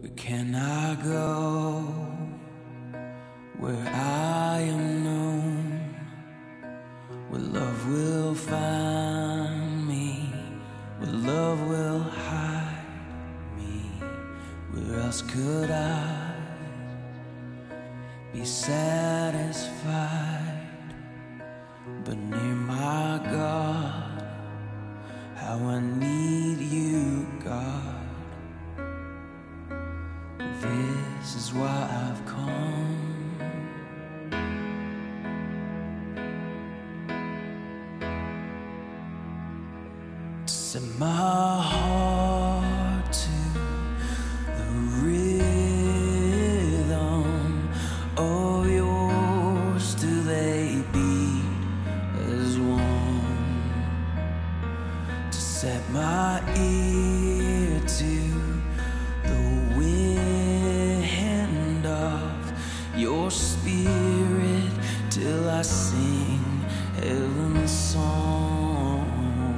Where can I go where I am known, where love will find me, where love will hide me? Where else could I be satisfied but near my God? How I need you, God. This is why I've come. To set my heart to the rhythm of yours, till they beat as one. To set my ear to your spirit, till I sing heaven's song.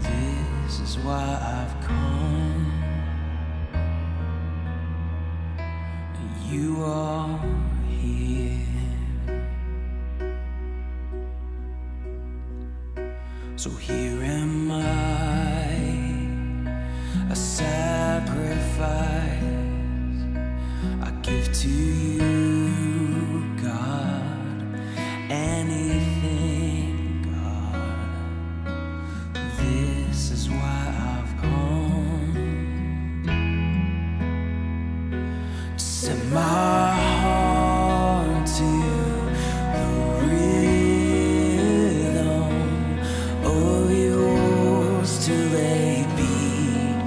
This is why I've come. You are here. So here am I, a sacrifice give to you, God. Anything, God. This is why I've come. To set my heart to the rhythm of yours, till they beat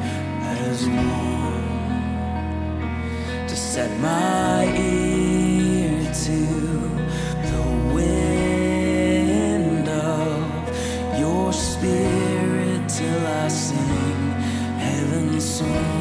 as one. Set my ear to the wind of your spirit, till I sing heaven's song.